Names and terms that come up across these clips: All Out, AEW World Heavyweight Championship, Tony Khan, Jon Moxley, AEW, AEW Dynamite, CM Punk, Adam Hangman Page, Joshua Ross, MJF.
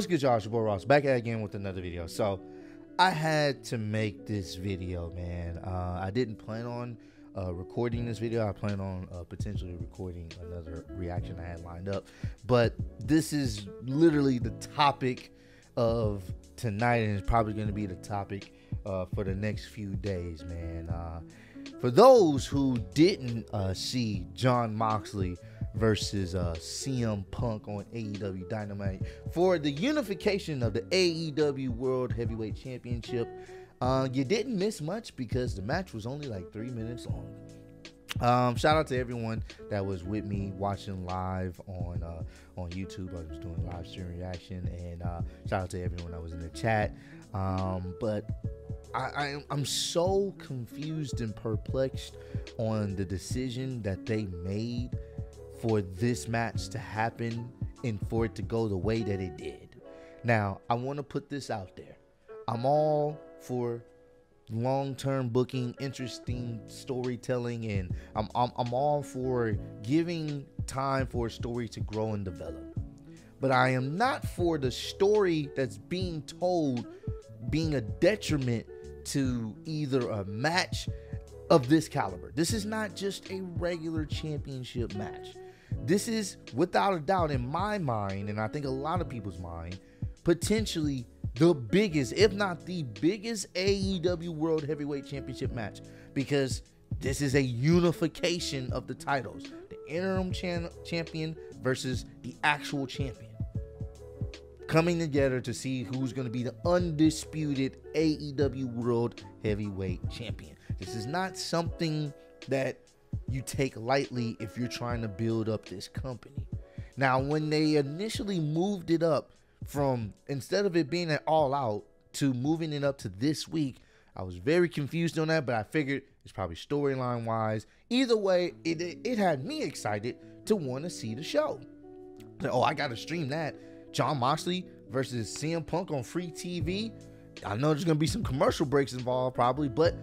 What's good, Joshua Ross? Back at it again with another video. So, I had to make this video, man. I didn't plan on recording this video. I plan on potentially recording another reaction I had lined up. But this is literally the topic of tonight, and it's probably going to be the topic for the next few days, man. For those who didn't see Jon Moxley versus CM Punk on AEW Dynamite for the unification of the AEW World Heavyweight Championship, you didn't miss much because the match was only like 3 minutes long. Shout out to everyone that was with me watching live on YouTube. I was doing live stream reaction, and shout out to everyone that was in the chat. But I'm so confused and perplexed on the decision that they made for this match to happen and for it to go the way that it did. Now, I want to put this out there. I'm all for long-term booking, interesting storytelling, and I'm all for giving time for a story to grow and develop. But I am not for the story that's being told being a detriment to either a match of this caliber. This is not just a regular championship match. This is, without a doubt, in my mind, and I think a lot of people's mind, potentially the biggest, if not the biggest, AEW World Heavyweight Championship match, because this is a unification of the titles. The interim champion versus the actual champion, coming together to see who's going to be the undisputed AEW World Heavyweight Champion. This is not something that you take lightly if you're trying to build up this company. Now, when they initially moved it up from, instead of it being at All Out, to moving it up to this week, I was very confused on that, but I figured it's probably storyline wise. Either way, it had me excited to want to see the show. So, oh, I got to stream that. Jon Moxley versus CM Punk on free TV. I know there's going to be some commercial breaks involved probably, but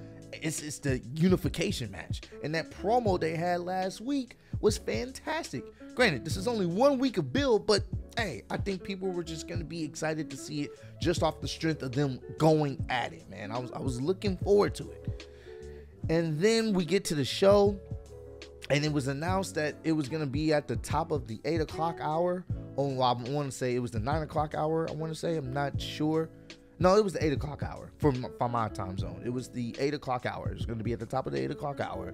it's the unification match. And that promo they had last week was fantastic. Granted, this is only 1 week of build, but hey, I think people were just going to be excited to see it just off the strength of them going at it, man. I was looking forward to it. And then we get to the show, and it was announced that it was going to be at the top of the 8 o'clock hour. Oh, I want to say it was the 9 o'clock hour, I want to say. I'm not sure. No, it was the 8 o'clock hour for my time zone. It was the 8 o'clock hour. It was going to be at the top of the 8 o'clock hour.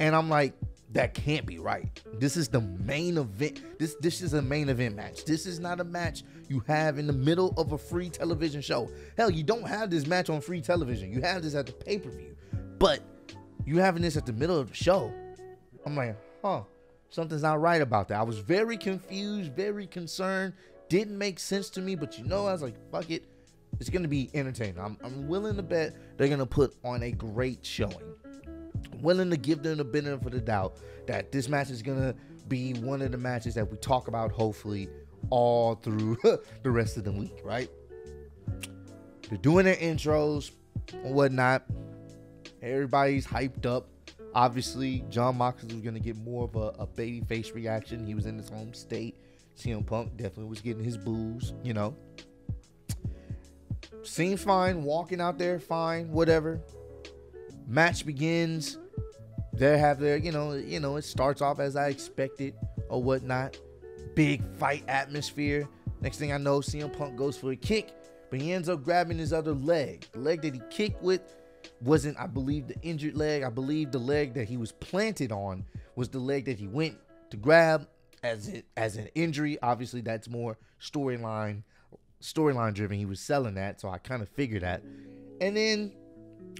And I'm like, that can't be right. This is the main event. This is a main event match. This is not a match you have in the middle of a free television show. Hell, you don't have this match on free television. You have this at the pay-per-view. But you having this at the middle of the show. I'm like, huh, something's not right about that. I was very confused, very concerned. Didn't make sense to me, but you know, I was like, fuck it. It's going to be entertaining. I'm willing to bet they're going to put on a great showing. I'm willing to give them the benefit of the doubt that this match is going to be one of the matches that we talk about, hopefully, all through the rest of the week, right? They're doing their intros and whatnot. Everybody's hyped up. Obviously, Jon Moxley was going to get more of a babyface reaction. He was in his home state. CM Punk definitely was getting his boos, you know. Seems fine. Walking out there, fine. Whatever. Match begins. They have their, you know, it starts off as I expected or whatnot. Big fight atmosphere. Next thing I know, CM Punk goes for a kick, but he ends up grabbing his other leg. The leg that he kicked with wasn't, I believe, the injured leg. I believe the leg that he was planted on was the leg that he went to grab as an injury. Obviously, that's more storyline driven. He was selling that, so I kind of figured that. And then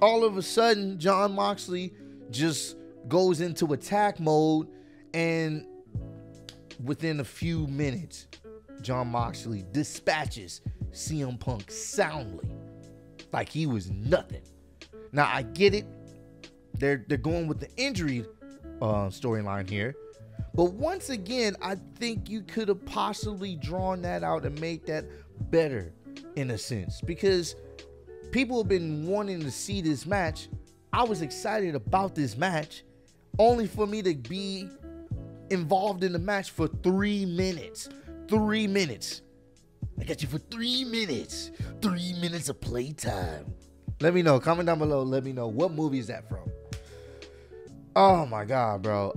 all of a sudden, Jon Moxley just goes into attack mode, and within a few minutes, Jon Moxley dispatches CM Punk soundly, like he was nothing. Now, I get it. They're going with the injury storyline here. But once again, I think you could have possibly drawn that out and made that better in a sense, because people have been wanting to see this match. I was excited about this match, only for me to be involved in the match for 3 minutes. I got you for 3 minutes. 3 minutes of playtime. Let me know. Comment down below. Let me know what movie is that from. Oh my god, bro.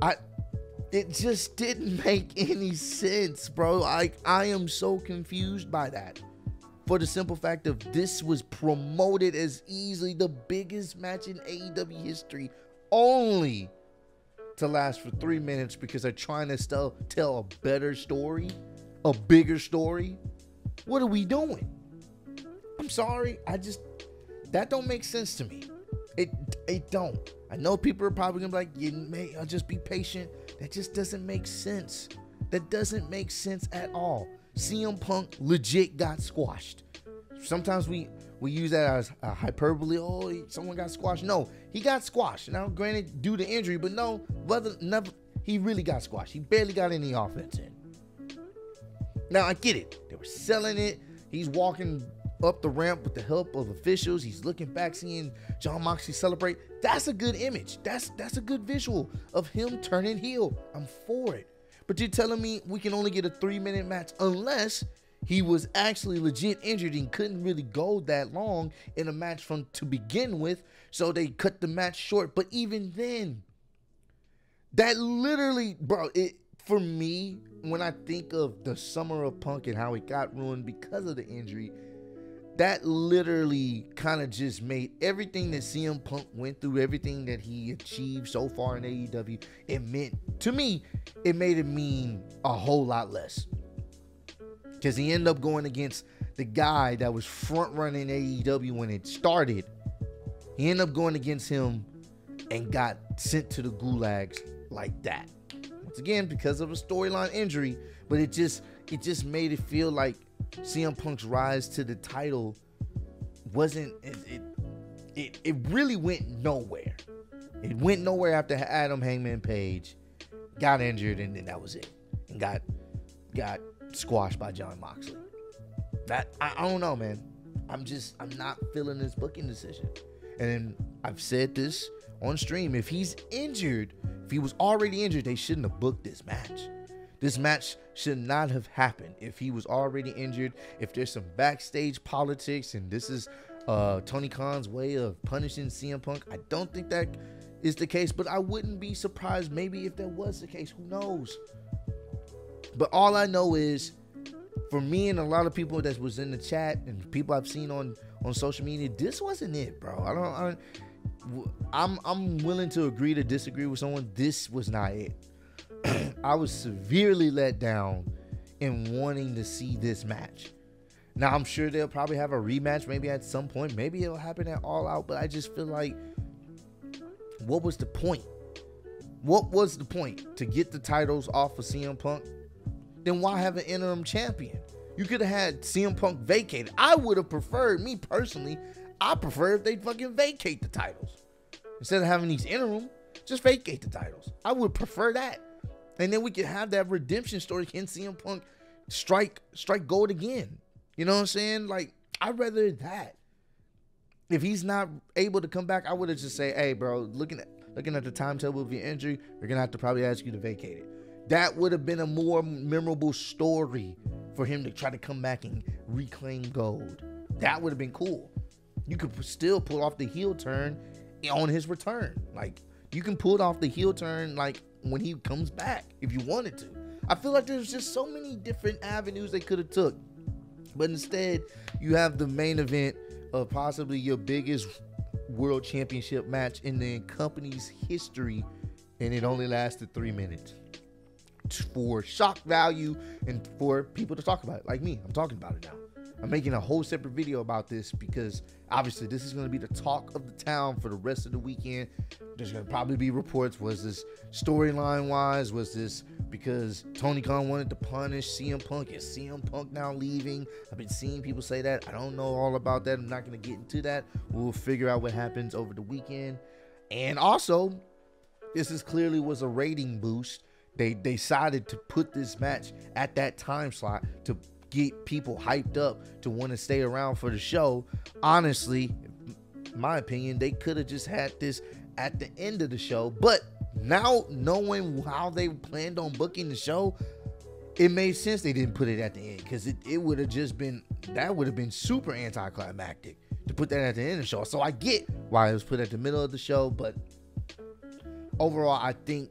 It just didn't make any sense, bro. Like, I am so confused by that. For the simple fact of this was promoted as easily the biggest match in AEW history, only to last for 3 minutes because they're trying to still tell a better story, a bigger story. What are we doing? I'm sorry, that don't make sense to me. It don't. I know people are probably gonna be like, "You may, I'll just be patient." That just doesn't make sense. That doesn't make sense at all. CM Punk legit got squashed. Sometimes we use that as a hyperbole. Oh, someone got squashed. No, he got squashed. Now, granted, due to injury, but no, he really got squashed. He barely got any offense in. Now, I get it. They were selling it. He's walking up the ramp with the help of officials. He's looking back, seeing Jon Moxley celebrate. That's a good image. That's a good visual of him turning heel. I'm for it. But you're telling me we can only get a 3-minute match unless he was actually legit injured and couldn't really go that long in a match from to begin with, so they cut the match short. But even then, that literally, bro, for me, when I think of the summer of Punk and how it got ruined because of the injury, that literally kind of just made everything that CM Punk went through, everything that he achieved so far in AEW, it meant, to me, it made it mean a whole lot less. Because he ended up going against the guy that was front-running AEW when it started. He ended up going against him and got sent to the gulags like that. Once again, because of a storyline injury, but it just made it feel like CM Punk's rise to the title wasn't, it really went nowhere. It went nowhere after Adam Hangman Page got injured, and then that was it. And got squashed by Jon Moxley. I don't know, man. I'm not feeling this booking decision. And I've said this on stream. If he's injured, if he was already injured, they shouldn't have booked this match. This match should not have happened if he was already injured. If there's some backstage politics and this is Tony Khan's way of punishing CM Punk, I don't think that is the case, but I wouldn't be surprised maybe if that was the case. Who knows? But all I know is, for me and a lot of people that was in the chat and people I've seen on social media, this wasn't it, bro. I'm willing to agree to disagree with someone. This was not it. I was severely let down in wanting to see this match. Now, I'm sure they'll probably have a rematch maybe at some point. Maybe it'll happen at All Out, but I just feel like, what was the point? What was the point? To get the titles off of CM Punk? Then why have an interim champion? You could have had CM Punk vacated. I would have preferred, me personally, I prefer if they fucking vacate the titles. Instead of having these interim, just vacate the titles. I would prefer that. And then we could have that redemption story. Can CM Punk strike gold again? You know what I'm saying? Like, I'd rather that. If he's not able to come back, I would have just say, hey, bro, looking at the timetable of your injury, we're going to have to probably ask you to vacate it. That would have been a more memorable story for him to try to come back and reclaim gold. That would have been cool. You could still pull off the heel turn on his return. Like, you can pull off the heel turn, like, when he comes back if you wanted to. I feel like there's just so many different avenues they could have took, but instead you have the main event of possibly your biggest world championship match in the company's history, and it only lasted 3 minutes for shock value and for people to talk about it. Like me, I'm talking about it now. I'm making a whole separate video about this because obviously this is going to be the talk of the town for the rest of the weekend. There's going to probably be reports. Was this storyline wise? Was this because Tony Khan wanted to punish CM Punk? Is CM Punk now leaving? I've been seeing people say that. I don't know all about that. I'm not going to get into that. We'll figure out what happens over the weekend. And also, this is clearly was a rating boost. They decided to put this match at that time slot to get people hyped up to want to stay around for the show. Honestly, in my opinion, they could have just had this at the end of the show. But now, knowing how they planned on booking the show, it made sense they didn't put it at the end, because it would have just been, that would have been super anticlimactic to put that at the end of the show. So I get why it was put at the middle of the show, but overall I think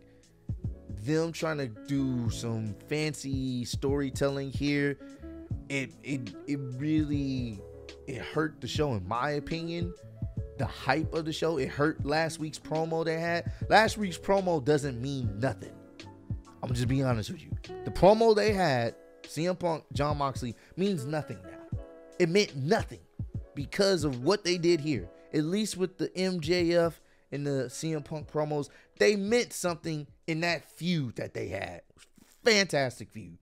them trying to do some fancy storytelling here, it really, it hurt the show in my opinion. The hype of the show, it hurt last week's promo they had. Last week's promo doesn't mean nothing. I'm just being honest with you. The promo they had, CM Punk, Jon Moxley, means nothing now. It meant nothing because of what they did here. At least with the MJF and the CM Punk promos, they meant something in that feud that they had. Fantastic feud.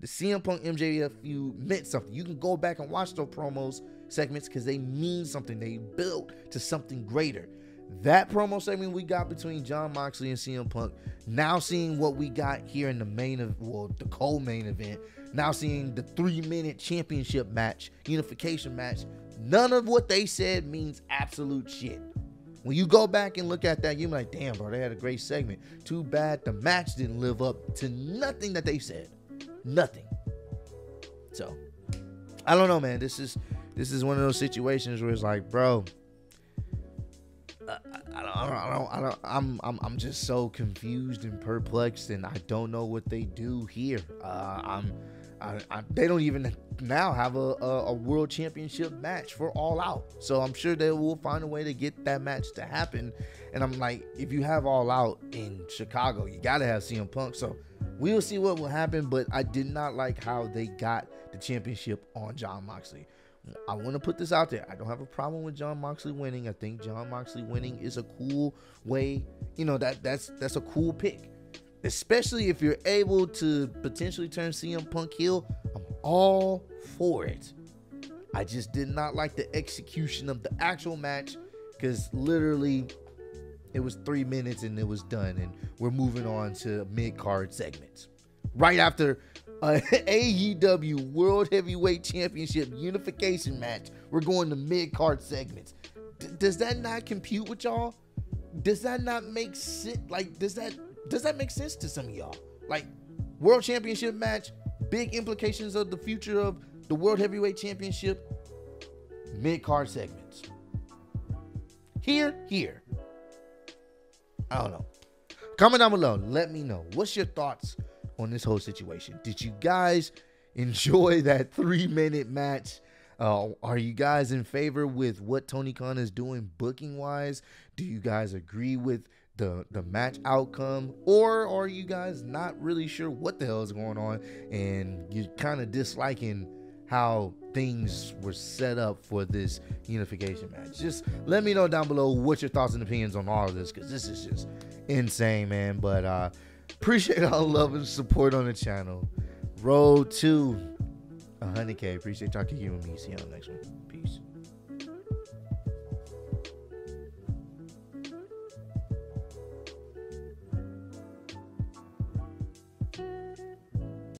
The CM Punk MJF feud meant something. You can go back and watch those promos segments because they mean something. They build to something greater. That promo segment we got between Jon Moxley and CM Punk, now seeing what we got here in the main of, well, the co-main event, now seeing the 3-minute championship match, unification match, none of what they said means absolute shit. When you go back and look at that, you're like, damn, bro, they had a great segment. Too bad the match didn't live up to nothing that they said. Nothing. So, I don't know, man. This is one of those situations where it's like, bro, I'm just so confused and perplexed, and I don't know what they do here. They don't even now have a world championship match for All Out, so I'm sure they will find a way to get that match to happen. And I'm like, if you have All Out in Chicago, you gotta have CM Punk. So we'll see what will happen, but I did not like how they got the championship on Jon Moxley. I want to put this out there. I don't have a problem with Jon Moxley winning. I think Jon Moxley winning is a cool way. You know, that's a cool pick. Especially if you're able to potentially turn CM Punk heel. I'm all for it. I just did not like the execution of the actual match, because literally it was 3 minutes and it was done. And we're moving on to mid-card segments. Right after AEW World Heavyweight Championship unification match, we're going to mid-card segments. Does that not compute with y'all? Does that not make sense? Like, does that make sense to some of y'all? Like, World Championship match, big implications of the future of the World Heavyweight Championship, mid-card segments. Here. I don't know. Comment down below. Let me know. What's your thoughts on this whole situation? Did you guys enjoy that 3-minute match? Are you guys in favor with what Tony Khan is doing booking wise? Do you guys agree with the match outcome, or are you guys not really sure what the hell is going on and you're kind of disliking how things were set up for this unification match? Just let me know down below what your thoughts and opinions on all of this, because this is just insane, man. But appreciate all love and support on the channel. Road to 100K. Appreciate y'all kicking with me. See y'all next one.